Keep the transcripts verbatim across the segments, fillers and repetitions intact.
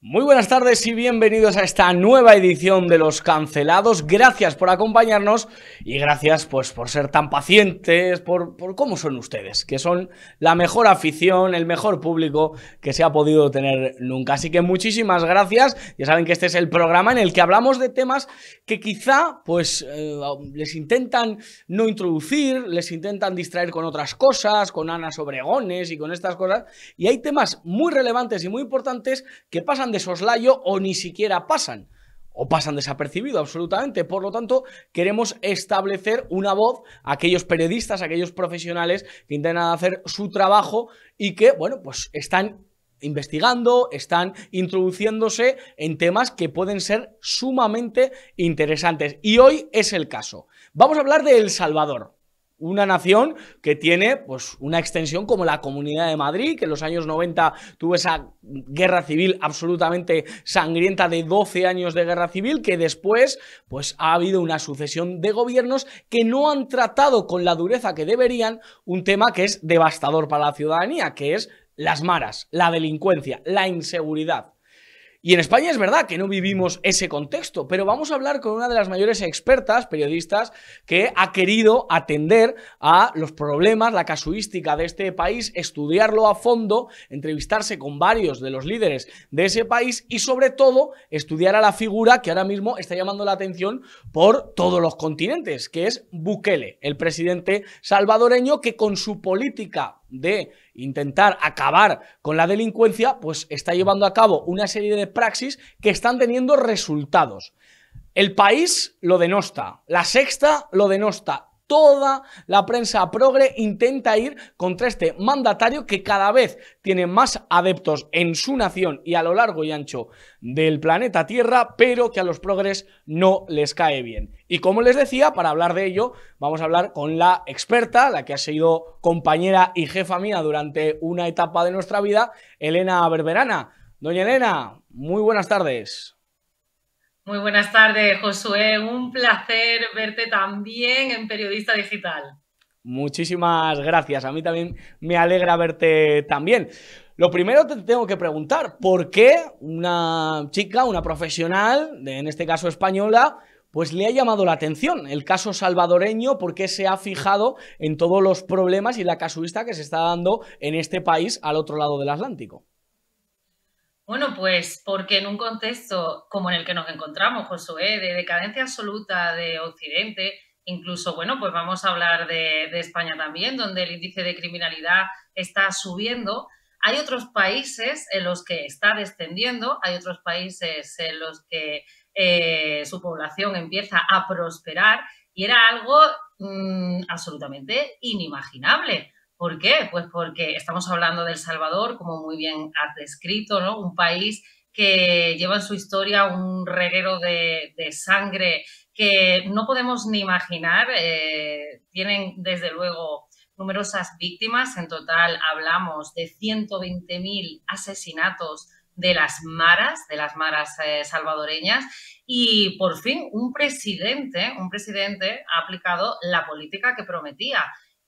Muy buenas tardes y bienvenidos a esta nueva edición de Los Cancelados. Gracias por acompañarnos y gracias pues por ser tan pacientes, por, por cómo son ustedes, que son la mejor afición, el mejor público que se ha podido tener nunca. Así que muchísimas gracias. Ya saben que este es el programa en el que hablamos de temas que quizá pues eh, les intentan no introducir, les intentan distraer con otras cosas, con Ana Sobregones y con estas cosas. Y hay temas muy relevantes y muy importantes que pasan de soslayo o ni siquiera pasan o pasan desapercibido absolutamente. Por lo tanto, queremos establecer una voz a aquellos periodistas, a aquellos profesionales que intentan hacer su trabajo y que, bueno, pues están investigando, están introduciéndose en temas que pueden ser sumamente interesantes. Y hoy es el caso. Vamos a hablar de El Salvador. Una nación que tiene pues una extensión como la Comunidad de Madrid, que en los años noventa tuvo esa guerra civil absolutamente sangrienta de doce años de guerra civil, que después pues ha habido una sucesión de gobiernos que no han tratado con la dureza que deberían un tema que es devastador para la ciudadanía, que es las maras, la delincuencia, la inseguridad. Y en España es verdad que no vivimos ese contexto, pero vamos a hablar con una de las mayores expertas, periodistas, que ha querido atender a los problemas, la casuística de este país, estudiarlo a fondo, entrevistarse con varios de los líderes de ese país y, sobre todo, estudiar a la figura que ahora mismo está llamando la atención por todos los continentes, que es Bukele, el presidente salvadoreño que con su política de intentar acabar con la delincuencia, pues está llevando a cabo una serie de praxis que están teniendo resultados. El País lo denosta, La Sexta lo denosta, toda la prensa progre intenta ir contra este mandatario que cada vez tiene más adeptos en su nación y a lo largo y ancho del planeta Tierra, pero que a los progres no les cae bien. Y como les decía, para hablar de ello, vamos a hablar con la experta, la que ha sido compañera y jefa mía durante una etapa de nuestra vida, Elena Berberana. Doña Elena, muy buenas tardes. Muy buenas tardes, Josué. Un placer verte también en Periodista Digital. Muchísimas gracias. A mí también me alegra verte también. Lo primero te tengo que preguntar, ¿por qué una chica, una profesional, en este caso española, pues le ha llamado la atención el caso salvadoreño? ¿Por qué se ha fijado en todos los problemas y la casuística que se está dando en este país al otro lado del Atlántico? Bueno, pues porque en un contexto como en el que nos encontramos, Josué, de decadencia absoluta de Occidente, incluso, bueno, pues vamos a hablar de, de España también, donde el índice de criminalidad está subiendo, hay otros países en los que está descendiendo, hay otros países en los que eh, su población empieza a prosperar y era algo mmm, absolutamente inimaginable. ¿Por qué? Pues porque estamos hablando de El Salvador, como muy bien has descrito, ¿no? Un país que lleva en su historia un reguero de, de sangre que no podemos ni imaginar. Eh, tienen, desde luego, numerosas víctimas. En total hablamos de ciento veinte mil asesinatos de las maras, de las maras eh, salvadoreñas. Y, por fin, un presidente, un presidente ha aplicado la política que prometía.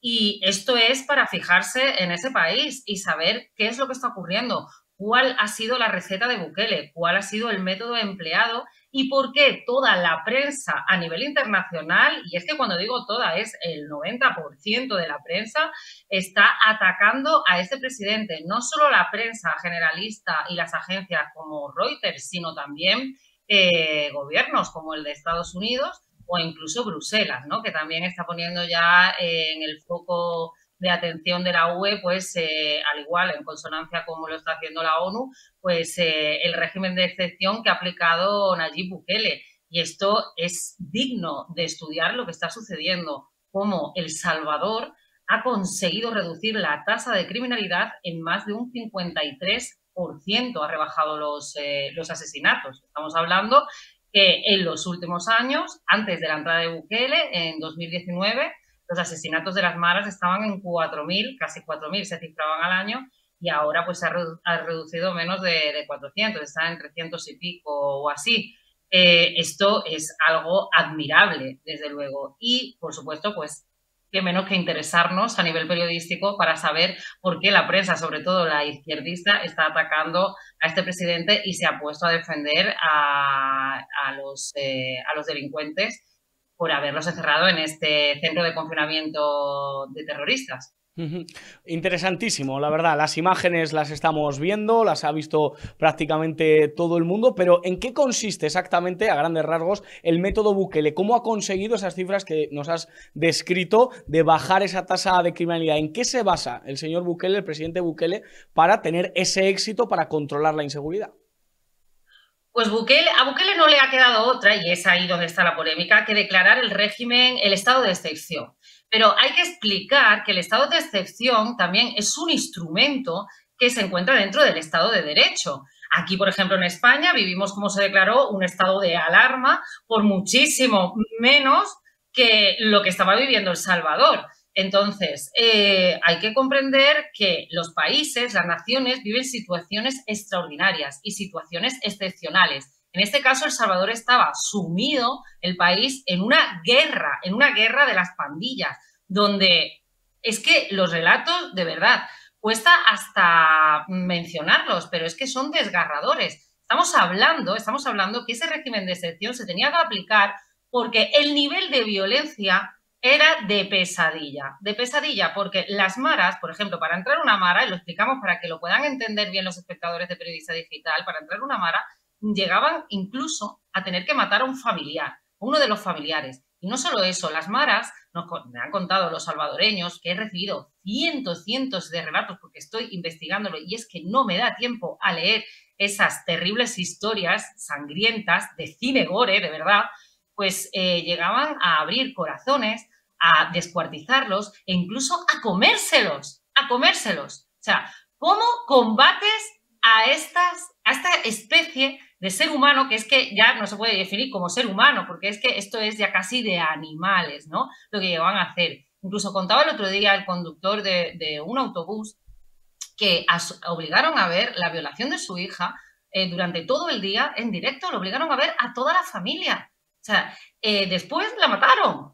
Y esto es para fijarse en ese país y saber qué es lo que está ocurriendo, cuál ha sido la receta de Bukele, cuál ha sido el método empleado y por qué toda la prensa a nivel internacional, y es que cuando digo toda es el noventa por ciento de la prensa, está atacando a este presidente. No solo la prensa generalista y las agencias como Reuters, sino también eh, gobiernos como el de Estados Unidos, o incluso Bruselas, ¿no? Que también está poniendo ya eh, en el foco de atención de la U E, pues eh, al igual, en consonancia como lo está haciendo la ONU, pues eh, el régimen de excepción que ha aplicado Nayib Bukele. Y esto es digno de estudiar lo que está sucediendo, cómo El Salvador ha conseguido reducir la tasa de criminalidad en más de un cincuenta y tres por ciento, ha rebajado los, eh, los asesinatos. Estamos hablando que en los últimos años, antes de la entrada de Bukele, en dos mil diecinueve, los asesinatos de las maras estaban en cuatro mil, casi cuatro mil se cifraban al año, y ahora pues se ha reducido menos de, de cuatrocientos, está en trescientos y pico o así. Eh, esto es algo admirable, desde luego. Y, por supuesto, pues, qué menos que interesarnos a nivel periodístico para saber por qué la prensa, sobre todo la izquierdista, está atacando a este presidente y se ha puesto a defender a, a, los, eh, a los delincuentes por haberlos encerrado en este centro de confinamiento de terroristas. Interesantísimo, la verdad. Las imágenes las estamos viendo, las ha visto prácticamente todo el mundo, pero ¿en qué consiste exactamente, a grandes rasgos, el método Bukele? ¿Cómo ha conseguido esas cifras que nos has descrito de bajar esa tasa de criminalidad? ¿En qué se basa el señor Bukele, el presidente Bukele, para tener ese éxito, para controlar la inseguridad? Pues Bukele, a Bukele no le ha quedado otra, y es ahí donde está la polémica, que declarar el régimen, el estado de excepción. Pero hay que explicar que el estado de excepción también es un instrumento que se encuentra dentro del estado de derecho. Aquí, por ejemplo, en España vivimos, como se declaró, un estado de alarma por muchísimo menos que lo que estaba viviendo El Salvador. Entonces, eh, hay que comprender que los países, las naciones, viven situaciones extraordinarias y situaciones excepcionales. En este caso, El Salvador estaba sumido, el país, en una guerra, en una guerra de las pandillas, donde es que los relatos, de verdad, cuesta hasta mencionarlos, pero es que son desgarradores. Estamos hablando, estamos hablando que ese régimen de excepción se tenía que aplicar porque el nivel de violencia era de pesadilla, de pesadilla, porque las maras, por ejemplo, para entrar una mara, y lo explicamos para que lo puedan entender bien los espectadores de Periodista Digital, para entrar una mara, llegaban incluso a tener que matar a un familiar, a uno de los familiares. Y no solo eso, las maras, nos, me han contado los salvadoreños, que he recibido cientos, cientos de relatos porque estoy investigándolo y es que no me da tiempo a leer esas terribles historias sangrientas de cine gore, de verdad, pues eh, llegaban a abrir corazones, a descuartizarlos e incluso a comérselos, a comérselos. O sea, ¿cómo combates a estas, a esta especie de ser humano, que es que ya no se puede definir como ser humano, porque es que esto es ya casi de animales, ¿no? Lo que llevan a hacer. Incluso contaba el otro día el conductor de, de un autobús que as, obligaron a ver la violación de su hija eh, durante todo el día en directo, lo obligaron a ver a toda la familia. O sea, eh, después la mataron.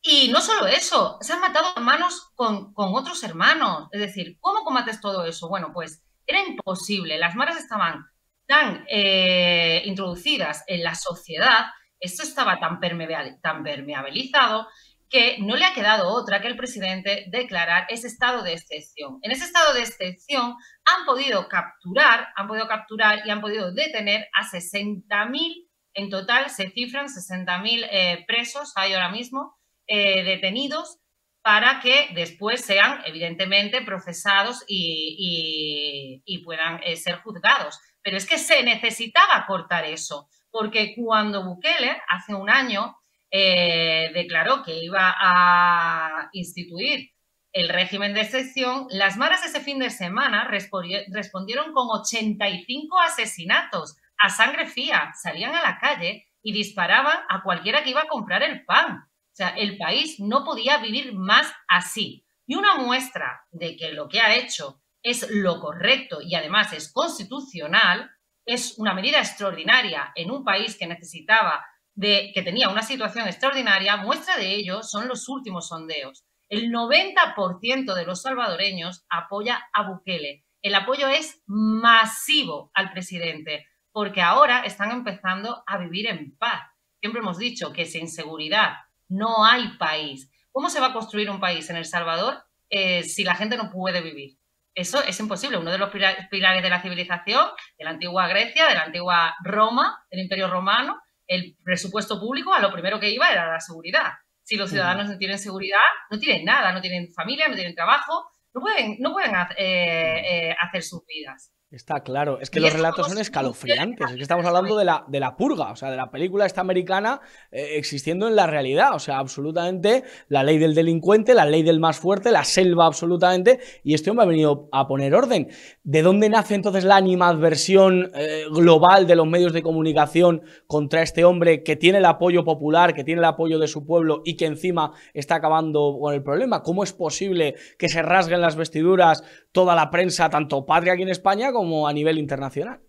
Y no solo eso, se han matado hermanos con, con otros hermanos. Es decir, ¿cómo combates todo eso? Bueno, pues era imposible, las maras estaban tan eh, introducidas en la sociedad, esto estaba tan permeabilizado que no le ha quedado otra que el presidente declarar ese estado de excepción. En ese estado de excepción han podido capturar, han podido capturar y han podido detener a sesenta mil, en total se cifran sesenta mil eh, presos, hay ahora mismo eh, detenidos, para que después sean, evidentemente, procesados y, y, y puedan eh, ser juzgados. Pero es que se necesitaba cortar eso, porque cuando Bukele, hace un año, eh, declaró que iba a instituir el régimen de excepción, las maras ese fin de semana respondieron con ochenta y cinco asesinatos a sangre fría. Salían a la calle y disparaban a cualquiera que iba a comprar el pan. O sea, el país no podía vivir más así. Y una muestra de que lo que ha hecho es lo correcto y además es constitucional, es una medida extraordinaria en un país que necesitaba, de, que tenía una situación extraordinaria, muestra de ello son los últimos sondeos. El noventa por ciento de los salvadoreños apoya a Bukele. El apoyo es masivo al presidente porque ahora están empezando a vivir en paz. Siempre hemos dicho que sin seguridad no hay país. ¿Cómo se va a construir un país en El Salvador eh, si la gente no puede vivir? Eso es imposible. Uno de los pilares de la civilización, de la antigua Grecia, de la antigua Roma, del Imperio Romano, el presupuesto público, a lo primero que iba era la seguridad. Si los ciudadanos no tienen seguridad, no tienen nada, no tienen familia, no tienen trabajo, no pueden, no pueden eh, eh, hacer sus vidas. Está claro, es que los relatos son escalofriantes, es que estamos hablando de la, de la purga, o sea, de la película esta americana eh, existiendo en la realidad, o sea, absolutamente la ley del delincuente, la ley del más fuerte, la selva absolutamente, y este hombre ha venido a poner orden. ¿De dónde nace entonces la animadversión eh, global de los medios de comunicación contra este hombre que tiene el apoyo popular, que tiene el apoyo de su pueblo y que encima está acabando con el problema? ¿Cómo es posible que se rasguen las vestiduras toda la prensa, tanto patria aquí en España como como a nivel internacional?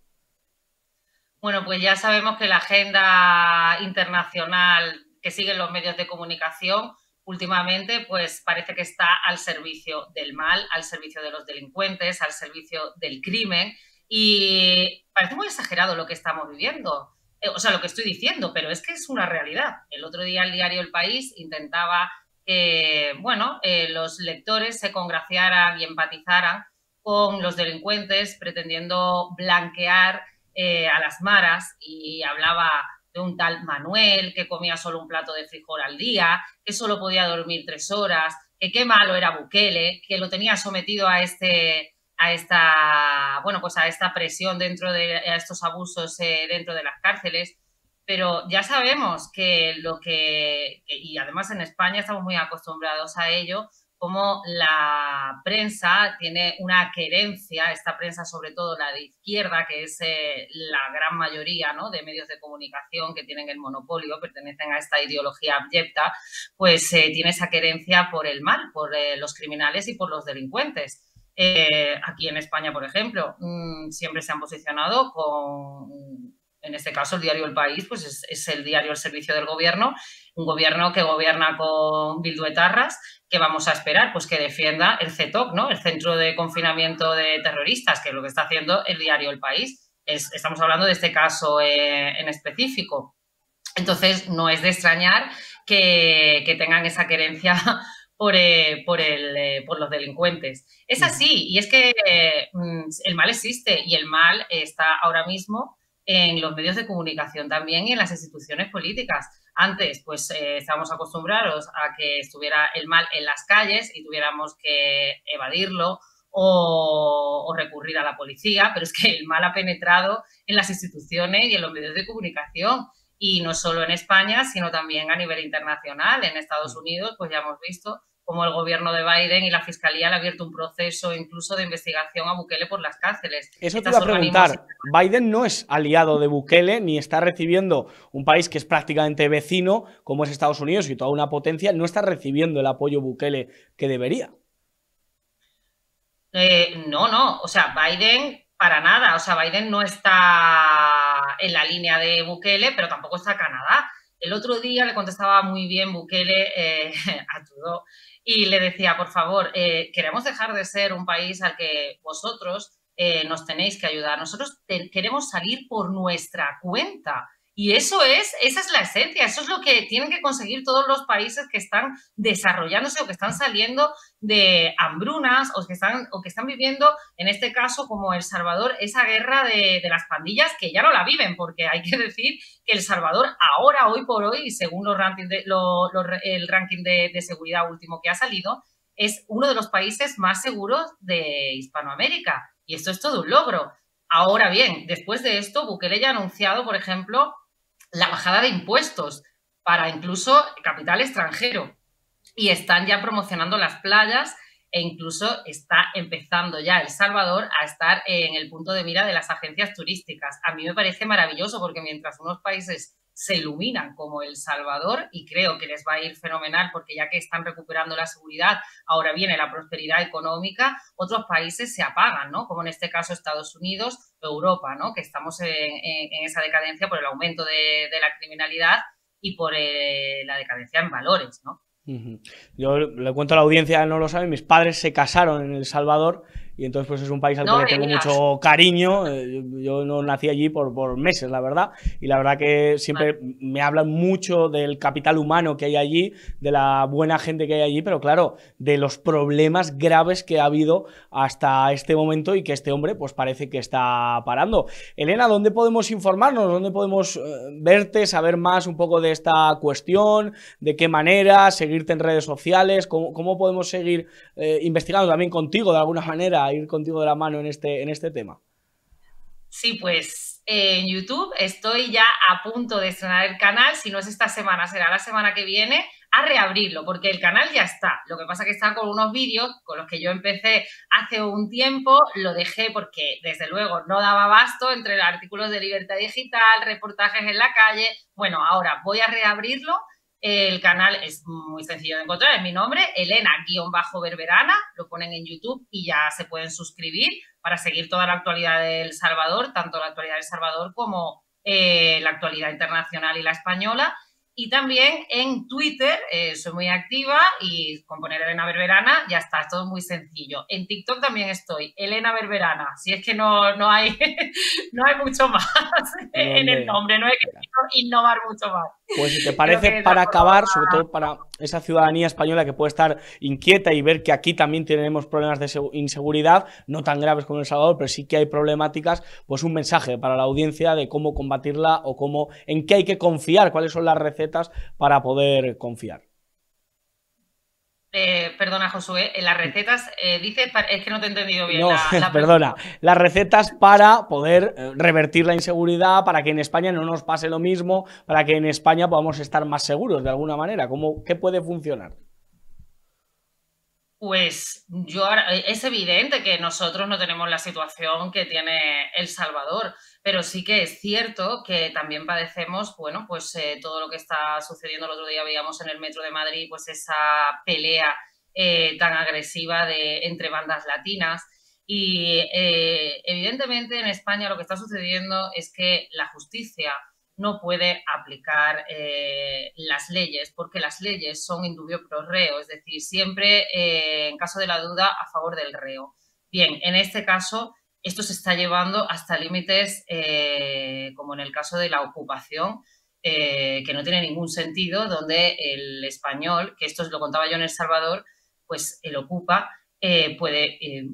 Bueno, pues ya sabemos que la agenda internacional que siguen los medios de comunicación últimamente, pues parece que está al servicio del mal, al servicio de los delincuentes, al servicio del crimen, y parece muy exagerado lo que estamos viviendo, eh, o sea, lo que estoy diciendo, pero es que es una realidad. El otro día el diario El País intentaba que, eh, bueno, eh, los lectores se congraciaran y empatizaran con los delincuentes, pretendiendo blanquear eh, a las maras, y hablaba de un tal Manuel que comía solo un plato de frijol al día, que solo podía dormir tres horas, que qué malo era Bukele, que lo tenía sometido a este, a esta, bueno, pues a esta presión dentro de a estos abusos eh, dentro de las cárceles. Pero ya sabemos que lo que, y además en España estamos muy acostumbrados a ello, como la prensa tiene una querencia, esta prensa sobre todo la de izquierda, que es eh, la gran mayoría, ¿no?, de medios de comunicación que tienen el monopolio, pertenecen a esta ideología abyecta, pues eh, tiene esa querencia por el mal, por eh, los criminales y por los delincuentes. Eh, aquí en España, por ejemplo, mmm, siempre se han posicionado con... En este caso, el diario El País, pues es, es el diario al servicio del gobierno, un gobierno que gobierna con bilduetarras. ¿Qué vamos a esperar? Pues que defienda el C E T O C, ¿no?, el Centro de Confinamiento de Terroristas, que es lo que está haciendo el diario El País. Es, estamos hablando de este caso eh, en específico. Entonces, no es de extrañar que, que tengan esa querencia por, eh, por, el, eh, por los delincuentes. Es así, y es que eh, el mal existe, y el mal está ahora mismo en los medios de comunicación también y en las instituciones políticas. Antes, pues, eh, estábamos acostumbrados a que estuviera el mal en las calles y tuviéramos que evadirlo o, o recurrir a la policía, pero es que el mal ha penetrado en las instituciones y en los medios de comunicación, y no solo en España, sino también a nivel internacional. En Estados Unidos, pues ya hemos visto cómo el gobierno de Biden y la Fiscalía le ha abierto un proceso incluso de investigación a Bukele por las cárceles. Eso te iba a preguntar. Biden no es aliado de Bukele, ni está recibiendo un país que es prácticamente vecino, como es Estados Unidos, y toda una potencia, no está recibiendo el apoyo Bukele que debería. Eh, no, no. O sea, Biden para nada. O sea, Biden no está en la línea de Bukele, pero tampoco está Canadá. El otro día le contestaba muy bien Bukele eh, a Trudeau y le decía, por favor, eh, queremos dejar de ser un país al que vosotros eh, nos tenéis que ayudar. Nosotros te, queremos salir por nuestra cuenta. Y eso es, esa es la esencia, eso es lo que tienen que conseguir todos los países que están desarrollándose o que están saliendo de hambrunas o que están, o que están viviendo, en este caso como El Salvador, esa guerra de, de las pandillas, que ya no la viven, porque hay que decir que El Salvador ahora, hoy por hoy, según los ranking de, lo, lo, el ranking de, de seguridad último que ha salido, es uno de los países más seguros de Hispanoamérica, y esto es todo un logro. Ahora bien, después de esto, Bukele ya ha anunciado, por ejemplo, la bajada de impuestos para incluso capital extranjero, y están ya promocionando las playas, e incluso está empezando ya El Salvador a estar en el punto de mira de las agencias turísticas. A mí me parece maravilloso, porque mientras unos países se iluminan como El Salvador, y creo que les va a ir fenomenal, porque ya que están recuperando la seguridad, ahora viene la prosperidad económica, otros países se apagan, ¿no?, como en este caso Estados Unidos, Europa, ¿no?, que estamos en, en, en esa decadencia por el aumento de, de la criminalidad y por eh, la decadencia en valores, ¿no? Uh-huh. Yo le cuento a la audiencia, no lo saben, mis padres se casaron en El Salvador, y entonces pues es un país al no, que le tengo miras. mucho cariño. Yo no nací allí por, por meses, la verdad, y la verdad que siempre vale. me hablan mucho del capital humano que hay allí, de la buena gente que hay allí, pero claro, de los problemas graves que ha habido hasta este momento y que este hombre pues parece que está parando. Elena, ¿dónde podemos informarnos? ¿Dónde podemos verte, saber más un poco de esta cuestión? ¿De qué manera? ¿Seguirte en redes sociales? ¿Cómo, cómo podemos seguir eh, investigando también contigo de alguna manera? A ir contigo de la mano en este, en este tema. Sí, pues eh, en YouTube estoy ya a punto de estrenar el canal. Si no es esta semana, será la semana que viene, a reabrirlo, porque el canal ya está. Lo que pasa que está con unos vídeos con los que yo empecé hace un tiempo, lo dejé porque desde luego no daba abasto entre artículos de Libertad Digital, reportajes en la calle. Bueno, ahora voy a reabrirlo. El canal es muy sencillo de encontrar, es mi nombre, Elena Berberana, lo ponen en YouTube y ya se pueden suscribir para seguir toda la actualidad de El Salvador, tanto la actualidad de El Salvador como eh, la actualidad internacional y la española. Y también en Twitter, eh, soy muy activa y con poner Elena Berberana ya está, es todo muy sencillo. En TikTok también estoy, Elena Berberana, si es que no, no, hay, no hay mucho más Bien, en el nombre, no hay que innovar mucho más. Pues si te parece, para acabar, sobre todo para esa ciudadanía española que puede estar inquieta y ver que aquí también tenemos problemas de inseguridad, no tan graves como en El Salvador, pero sí que hay problemáticas, pues un mensaje para la audiencia de cómo combatirla o cómo, en qué hay que confiar, cuáles son las recetas para poder confiar. Eh, perdona, Josué, las recetas, eh, dice, es que no te he entendido bien. No, la, la perdona, las recetas para poder revertir la inseguridad, para que en España no nos pase lo mismo, para que en España podamos estar más seguros de alguna manera. ¿Cómo, qué puede funcionar? Pues yo es evidente que nosotros no tenemos la situación que tiene El Salvador, pero sí que es cierto que también padecemos, bueno, pues eh, todo lo que está sucediendo. El otro día veíamos en el metro de Madrid, pues esa pelea eh, tan agresiva de, entre bandas latinas y eh, evidentemente en España lo que está sucediendo es que la justicia no puede aplicar eh, las leyes, porque las leyes son indubio pro reo, es decir, siempre eh, en caso de la duda a favor del reo. Bien, en este caso esto se está llevando hasta límites eh, como en el caso de la ocupación, eh, que no tiene ningún sentido, donde el español, que esto lo contaba yo en El Salvador, pues el ocupa eh, puede... Eh,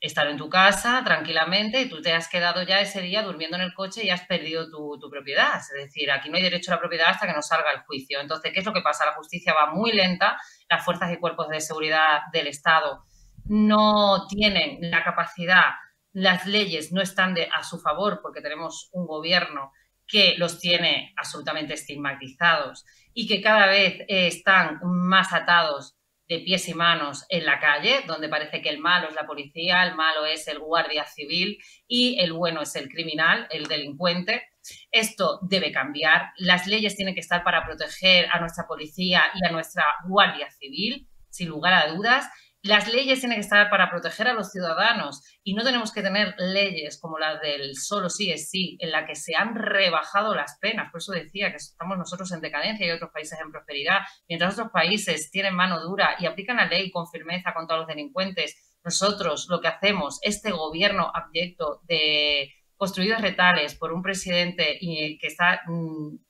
estar en tu casa tranquilamente y tú te has quedado ya ese día durmiendo en el coche y has perdido tu, tu propiedad. Es decir, aquí no hay derecho a la propiedad hasta que no salga el juicio. Entonces, ¿qué es lo que pasa? La justicia va muy lenta, las fuerzas y cuerpos de seguridad del Estado no tienen la capacidad, las leyes no están de, a su favor porque tenemos un gobierno que los tiene absolutamente estigmatizados y que cada vez eh, están más atados de pies y manos en la calle, donde parece que el malo es la policía, el malo es el guardia civil y el bueno es el criminal, el delincuente. Esto debe cambiar. Las leyes tienen que estar para proteger a nuestra policía y a nuestra guardia civil, sin lugar a dudas. Las leyes tienen que estar para proteger a los ciudadanos y no tenemos que tener leyes como las del solo sí es sí, en la que se han rebajado las penas. Por eso decía que estamos nosotros en decadencia y otros países en prosperidad. Mientras otros países tienen mano dura y aplican la ley con firmeza contra los delincuentes, nosotros lo que hacemos, este gobierno abyecto de construidos retales por un presidente que está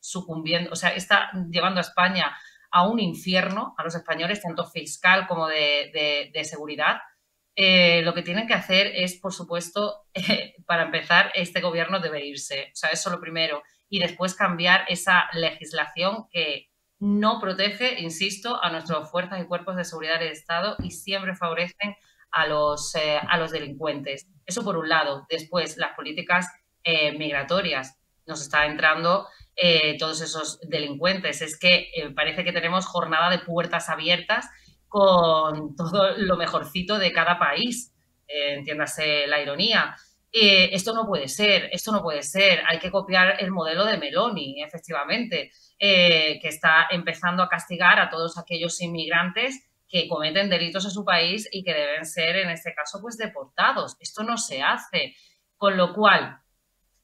sucumbiendo, o sea, está llevando a España a un infierno, a los españoles, tanto fiscal como de, de, de seguridad, eh, lo que tienen que hacer es, por supuesto, eh, para empezar, este gobierno debe irse. O sea, eso lo primero. Y después cambiar esa legislación que no protege, insisto, a nuestras fuerzas y cuerpos de seguridad del Estado y siempre favorecen a los, eh, a los delincuentes. Eso por un lado. Después, las políticas eh, migratorias. Nos está entrando... Eh, todos esos delincuentes. Es que eh, parece que tenemos jornada de puertas abiertas con todo lo mejorcito de cada país, eh, entiéndase la ironía. Eh, esto no puede ser, esto no puede ser, hay que copiar el modelo de Meloni, efectivamente, eh, que está empezando a castigar a todos aquellos inmigrantes que cometen delitos en su país y que deben ser, en este caso, pues deportados. Esto no se hace, con lo cual...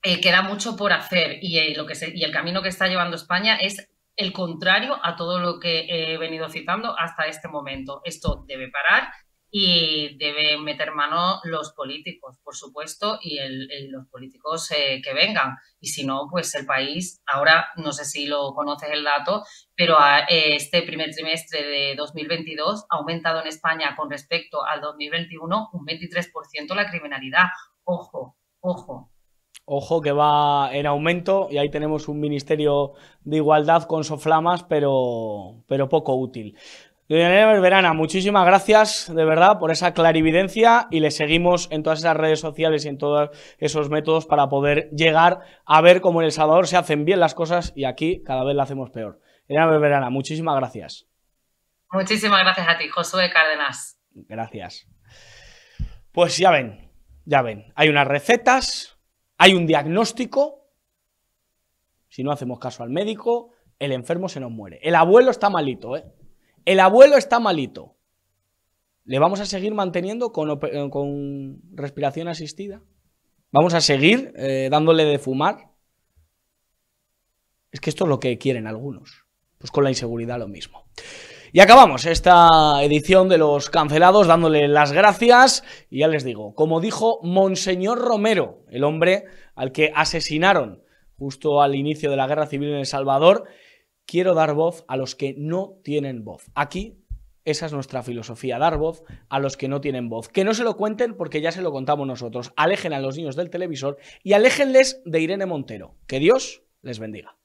Eh, queda mucho por hacer y, eh, lo que se, y el camino que está llevando España es el contrario a todo lo que he venido citando hasta este momento. Esto debe parar y debe meter mano los políticos, por supuesto, y el, el, los políticos eh, que vengan. Y si no, pues el país, ahora no sé si lo conoces el dato, pero a, eh, este primer trimestre de dos mil veintidós ha aumentado en España con respecto al dos mil veintiuno un veintitrés por ciento la criminalidad. Ojo, ojo. Ojo que va en aumento y ahí tenemos un Ministerio de Igualdad con soflamas, pero, pero poco útil. Elena Berberana, muchísimas gracias de verdad por esa clarividencia y le seguimos en todas esas redes sociales y en todos esos métodos para poder llegar a ver cómo en El Salvador se hacen bien las cosas y aquí cada vez las hacemos peor. Elena Berberana, muchísimas gracias. Muchísimas gracias a ti, Josué Cárdenas. Gracias. Pues ya ven, ya ven, hay unas recetas... Hay un diagnóstico, si no hacemos caso al médico, el enfermo se nos muere. El abuelo está malito, ¿eh? El abuelo está malito. ¿Le vamos a seguir manteniendo con, con respiración asistida? ¿Vamos a seguir eh, dándole de fumar? Es que esto es lo que quieren algunos. Pues con la inseguridad lo mismo. Y acabamos esta edición de Los Cancelados dándole las gracias. Y ya les digo, como dijo Monseñor Romero, el hombre al que asesinaron justo al inicio de la Guerra Civil en El Salvador, quiero dar voz a los que no tienen voz. Aquí esa es nuestra filosofía, dar voz a los que no tienen voz. Que no se lo cuenten porque ya se lo contamos nosotros. Alejen a los niños del televisor y aléjenles de Irene Montero. Que Dios les bendiga.